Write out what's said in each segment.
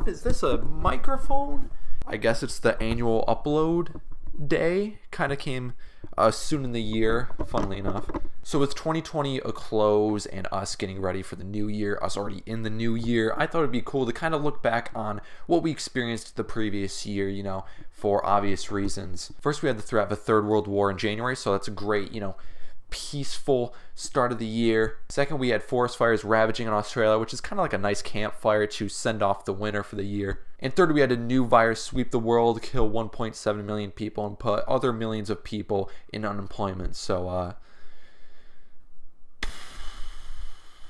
up? Is this a microphone? I guess it's the annual upload day. Kind of came soon in the year, funnily enough. So with 2020 a close and us getting ready for the new year, us already in the new year, I thought it'd be cool to kind of look back on what we experienced the previous year, you know, for obvious reasons. First, we had the threat of a third world war in January, so that's a great, you know, peaceful start of the year. Second, we had forest fires ravaging in Australia, which is kind of like a nice campfire to send off the winter for the year. And third, we had a new virus sweep the world, kill 1.7 million people, and put other millions of people in unemployment. So,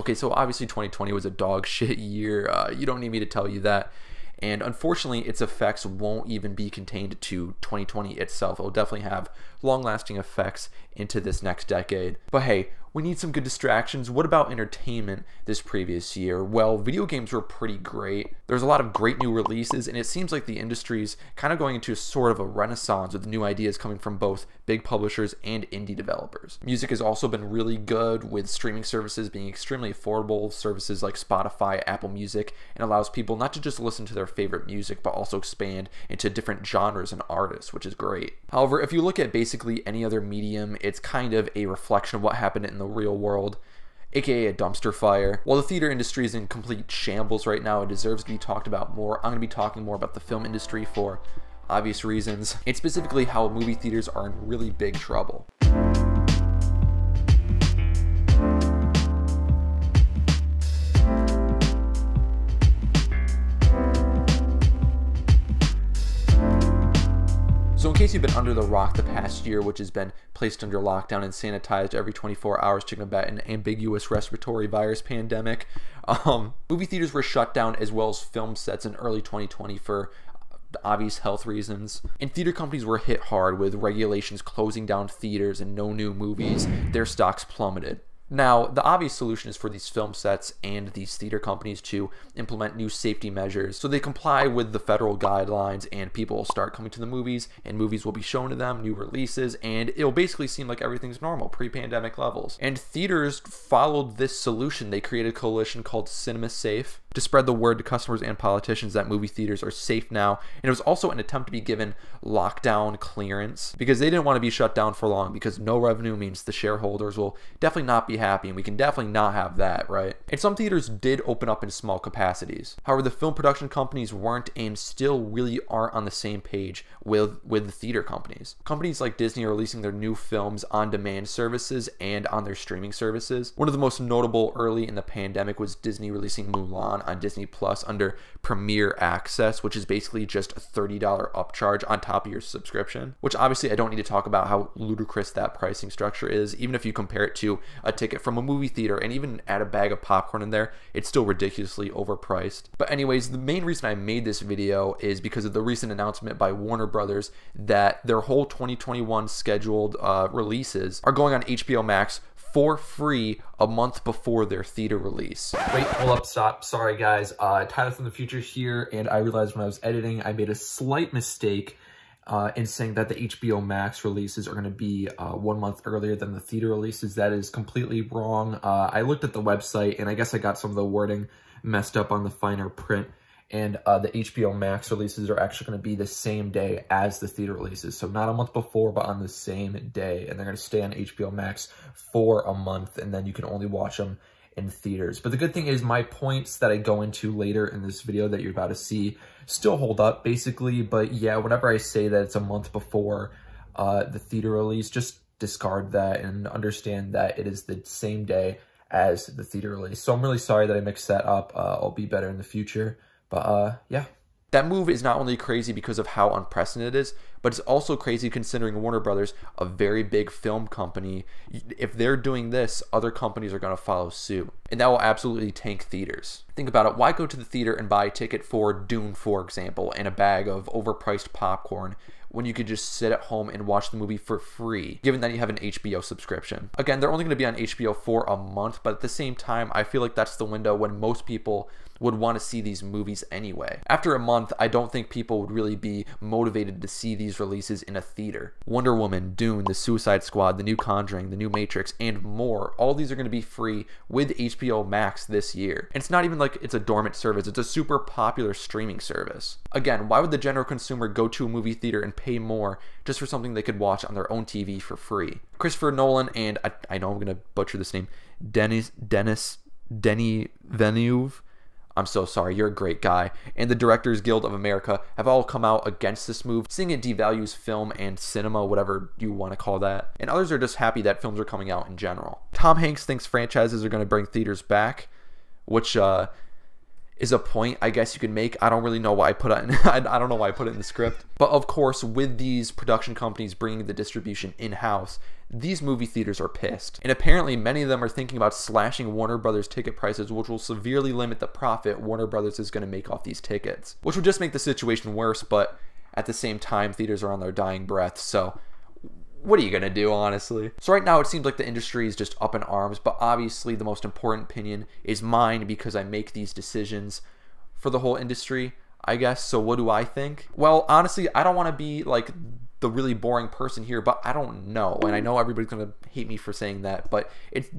okay, so obviously 2020 was a dog shit year. You don't need me to tell you that. And unfortunately, its effects won't even be contained to 2020 itself. It'll definitely have long-lasting effects into this next decade. But hey, we need some good distractions. What about entertainment this previous year? Well, video games were pretty great. There's a lot of great new releases, and it seems like the industry's kind of going into sort of a renaissance with new ideas coming from both big publishers and indie developers. Music has also been really good, with streaming services being extremely affordable, services like Spotify, Apple Music, and allows people not to just listen to their favorite music, but also expand into different genres and artists, which is great. However, if you look at basically any other medium, it's kind of a reflection of what happened in the real world, aka a dumpster fire. While the theater industry is in complete shambles right now, it deserves to be talked about more. I'm going to be talking more about the film industry for obvious reasons, and specifically how movie theaters are in really big trouble. So in case you've been under the rock the past year, which has been placed under lockdown and sanitized every 24 hours to combat an ambiguous respiratory virus pandemic, movie theaters were shut down as well as film sets in early 2020 for obvious health reasons. And theater companies were hit hard with regulations closing down theaters and no new movies. Their stocks plummeted. Now, the obvious solution is for these film sets and these theater companies to implement new safety measures so they comply with the federal guidelines and people will start coming to the movies and movies will be shown to them, new releases, and it'll basically seem like everything's normal, pre-pandemic levels. And theaters followed this solution. They created a coalition called Cinema Safe to spread the word to customers and politicians that movie theaters are safe now. And it was also an attempt to be given lockdown clearance because they didn't want to be shut down for long, because no revenue means the shareholders will definitely not be happy, and we can definitely not have that, right? And some theaters did open up in small capacities. However, the film production companies weren't and still really aren't on the same page with the theater companies. Companies like Disney are releasing their new films on demand services and on their streaming services. One of the most notable early in the pandemic was Disney releasing Mulan on Disney Plus under Premier Access, which is basically just a $30 upcharge on top of your subscription, which obviously I don't need to talk about how ludicrous that pricing structure is. Even if you compare it to a ticket from a movie theater, and even add a bag of popcorn in there, it's still ridiculously overpriced. But anyways, the main reason I made this video is because of the recent announcement by Warner Brothers that their whole 2021 scheduled releases are going on HBO Max for free a month before their theater release. Wait, hold up, stop. Sorry guys, Tyler from the future here, and I realized when I was editing I made a slight mistake in saying that the HBO Max releases are going to be 1 month earlier than the theater releases. That is completely wrong. I looked at the website, and I guess I got some of the wording messed up on the finer print, and the HBO Max releases are actually going to be the same day as the theater releases. So not a month before, but on the same day, and they're going to stay on HBO Max for a month, and then you can only watch them in theaters. But the good thing is my points that I go into later in this video that you're about to see still hold up basically. But yeah, whenever I say that it's a month before the theater release, just discard that and understand that it is the same day as the theater release. So I'm really sorry that I mixed that up. I'll be better in the future, but yeah. That move is not only crazy because of how unprecedented it is, but it's also crazy considering Warner Brothers, a very big film company. If they're doing this, other companies are going to follow suit, and that will absolutely tank theaters. Think about it. Why go to the theater and buy a ticket for Dune, for example, and a bag of overpriced popcorn when you could just sit at home and watch the movie for free, given that you have an HBO subscription? Again, they're only going to be on HBO for a month, but at the same time, I feel like that's the window when most people would want to see these movies anyway. After a month, I don't think people would really be motivated to see these releases in a theater. Wonder Woman, Dune, The Suicide Squad, the new Conjuring, the new Matrix, and more. All these are going to be free with HBO Max this year. And it's not even like it's a dormant service. It's a super popular streaming service. Again, why would the general consumer go to a movie theater and pay more just for something they could watch on their own TV for free? Christopher Nolan and, I know I'm going to butcher this name, Dennis Villeneuve, I'm so sorry, you're a great guy, and the Directors Guild of America have all come out against this move, seeing it devalues film and cinema, whatever you want to call that, and others are just happy that films are coming out in general. Tom Hanks thinks franchises are going to bring theaters back, which is a point I guess you can make. I don't really know why I put it in, I don't know why I put it in the script. But of course, with these production companies bringing the distribution in-house, these movie theaters are pissed. And apparently many of them are thinking about slashing Warner Brothers ticket prices, which will severely limit the profit Warner Brothers is going to make off these tickets, which would just make the situation worse. But at the same time, theaters are on their dying breath, so what are you going to do, honestly? So right now it seems like the industry is just up in arms, but obviously the most important opinion is mine because I make these decisions for the whole industry, I guess. So what do I think? Well, honestly, I don't want to be like the really boring person here, but I don't know. And I know everybody's going to hate me for saying that, but it's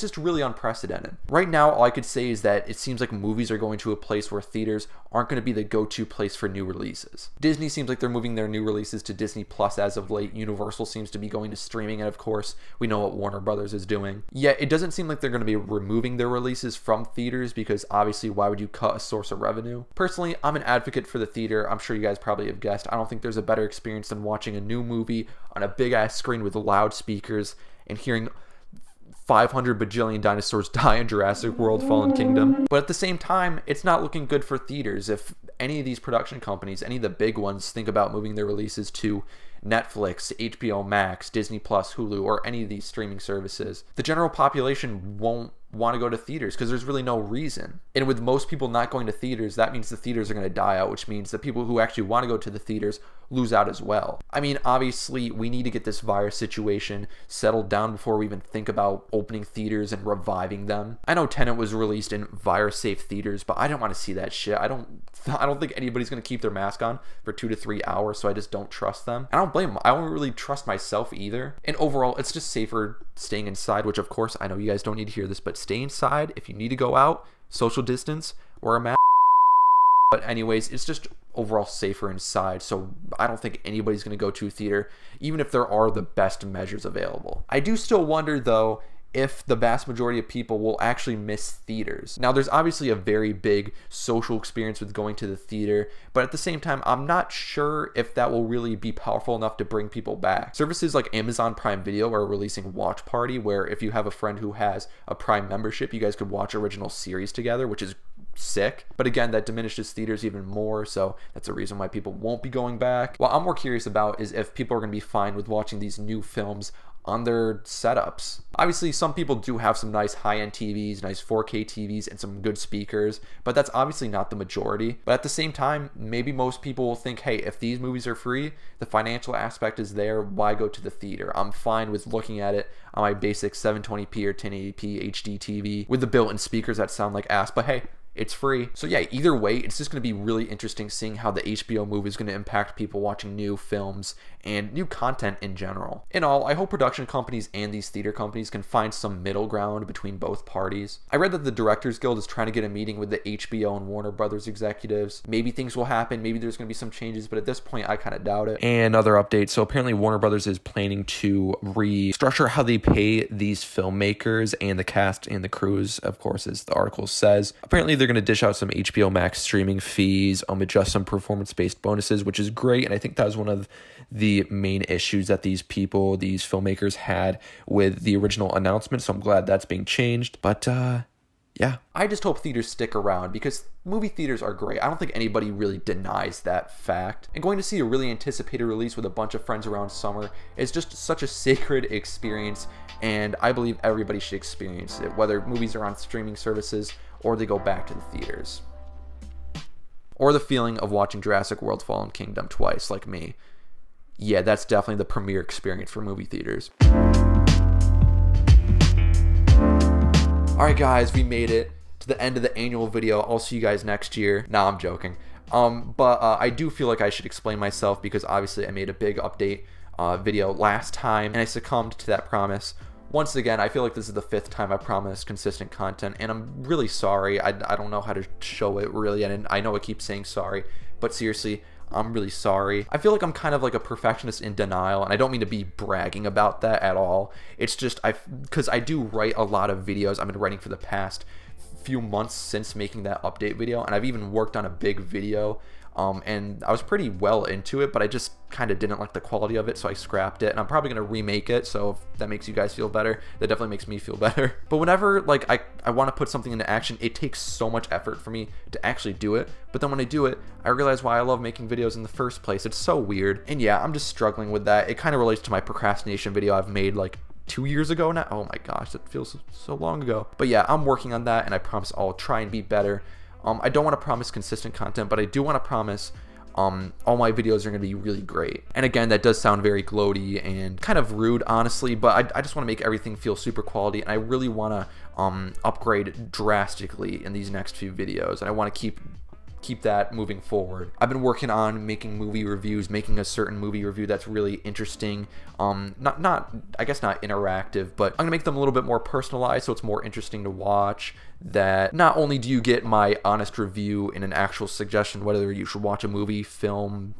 just really unprecedented. Right now, all I could say is that it seems like movies are going to a place where theaters aren't going to be the go-to place for new releases. Disney seems like they're moving their new releases to Disney Plus as of late. Universal seems to be going to streaming, and of course, we know what Warner Brothers is doing. Yet, it doesn't seem like they're going to be removing their releases from theaters because obviously, why would you cut a source of revenue? Personally, I'm an advocate for the theater. I'm sure you guys probably have guessed. I don't think there's a better experience than watching a new movie on a big-ass screen with loudspeakers and hearing 500 bajillion dinosaurs die in Jurassic World Fallen Kingdom. But at the same time, it's not looking good for theaters if any of these production companies, any of the big ones, think about moving their releases to Netflix, HBO Max, Disney Plus, Hulu, or any of these streaming services. The general population won't want to go to theaters because there's really no reason. And with most people not going to theaters, that means the theaters are going to die out, which means the people who actually want to go to the theaters lose out as well. I mean, obviously, we need to get this virus situation settled down before we even think about opening theaters and reviving them. I know Tenet was released in virus-safe theaters, but I don't want to see that shit. I don't think anybody's going to keep their mask on for 2 to 3 hours, so I just don't trust them. I don't blame them. I don't really trust myself either. And overall, it's just safer staying inside, which of course, I know you guys don't need to hear this, but stay inside. If you need to go out, social distance, wear a mask. But anyways, it's just overall safer inside, so I don't think anybody's going to go to a theater, even if there are the best measures available. I do still wonder, though, if the vast majority of people will actually miss theaters. Now, there's obviously a very big social experience with going to the theater, but at the same time, I'm not sure if that will really be powerful enough to bring people back. Services like Amazon Prime Video are releasing Watch Party, where if you have a friend who has a Prime membership, you guys could watch original series together, which is sick. But again, that diminishes theaters even more, so that's a reason why people won't be going back. What I'm more curious about is if people are going to be fine with watching these new films on their setups. Obviously, some people do have some nice high-end TVs, nice 4K TVs, and some good speakers, but that's obviously not the majority. But at the same time, maybe most people will think, hey, if these movies are free, the financial aspect is there, why go to the theater? I'm fine with looking at it on my basic 720p or 1080p HD TV with the built-in speakers that sound like ass, but hey, it's free. So yeah, either way, it's just going to be really interesting seeing how the HBO move is going to impact people watching new films and new content in general. In all, I hope production companies and these theater companies can find some middle ground between both parties. I read that the Directors Guild is trying to get a meeting with the HBO and Warner Brothers executives. Maybe things will happen, maybe there's going to be some changes, but at this point, I kind of doubt it. And other updates. So apparently Warner Brothers is planning to restructure how they pay these filmmakers and the cast and the crews, of course, as the article says. Apparently they're going to dish out some HBO Max streaming fees, adjust some performance-based bonuses, which is great. And I think that was one of the main issues that these filmmakers had with the original announcement. So I'm glad that's being changed. But yeah, I just hope theaters stick around because movie theaters are great. I don't think anybody really denies that fact. And going to see a really anticipated release with a bunch of friends around summer is just such a sacred experience. And I believe everybody should experience it, whether movies are on streaming services or they go back to the theaters. Or the feeling of watching Jurassic World Fallen Kingdom twice, like me. Yeah, that's definitely the premier experience for movie theaters. Alright guys, we made it to the end of the annual video. I'll see you guys next year. Nah, I'm joking. I do feel like I should explain myself, because obviously I made a big update video last time and I succumbed to that promise. Once again, I feel like this is the 5th time I promised consistent content, and I'm really sorry. I don't know how to show it, really, and I know I keep saying sorry, but seriously, I'm really sorry. I feel like I'm kind of like a perfectionist in denial, and I don't mean to be bragging about that at all. It's just, because I do write a lot of videos. I've been writing for the past few months since making that update video, and I've even worked on a big video, and I was pretty well into it, but I just kind of didn't like the quality of it, so I scrapped it, and I'm probably gonna remake it. So if that makes you guys feel better, that definitely makes me feel better. But whenever like I want to put something into action, it takes so much effort for me to actually do it. But then when I do it, I realize why I love making videos in the first place. It's so weird. And yeah, I'm just struggling with that. It kind of relates to my procrastination video I've made like 2 years ago now. Oh my gosh, that feels so long ago. But yeah, I'm working on that, and I promise I'll try and be better. I don't want to promise consistent content, but I do want to promise all my videos are going to be really great. And again, that does sound very gloaty and kind of rude, honestly, but I just want to make everything feel super quality, and I really want to upgrade drastically in these next few videos, and I want to keep that moving forward. I've been working on making movie reviews, making a certain movie review that's really interesting. I guess not interactive, but I'm gonna make them a little bit more personalized, so it's more interesting to watch. That not only do you get my honest review and an actual suggestion whether you should watch a movie, film,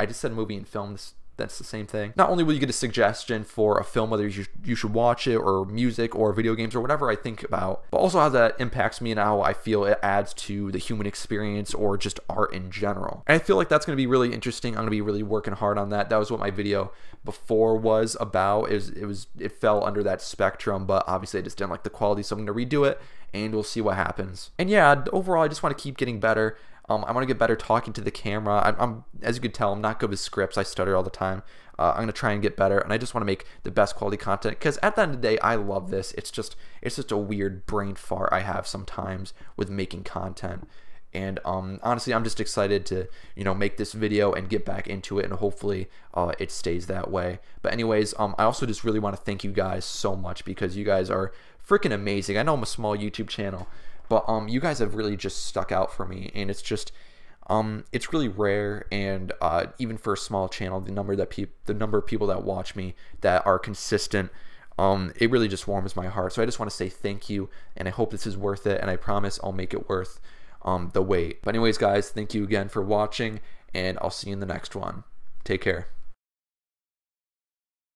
I just said movie and film, that's the same thing. Not only will you get a suggestion for a film, whether you should watch it, or music, or video games, or whatever I think about, but also how that impacts me and how I feel it adds to the human experience or just art in general. And I feel like that's going to be really interesting. I'm going to be really working hard on that. That was what my video before was about. It fell under that spectrum, but obviously I just didn't like the quality, so I'm going to redo it, and we'll see what happens. And yeah, overall, I just want to keep getting better. I want to get better talking to the camera. I'm, as you can tell, I'm not good with scripts. I stutter all the time. I'm going to try and get better, and I just want to make the best quality content, because at the end of the day, I love this. It's just a weird brain fart I have sometimes with making content. And honestly, I'm just excited to, you know, make this video and get back into it, and hopefully it stays that way. But anyways, I also just really want to thank you guys so much, because you guys are freaking amazing. I know I'm a small YouTube channel, but you guys have really just stuck out for me, and it's just it's really rare, and even for a small channel, the number of people that watch me that are consistent, it really just warms my heart. So I just want to say thank you, and I hope this is worth it, and I promise I'll make it worth the wait. But anyways, guys, thank you again for watching, and I'll see you in the next one. Take care.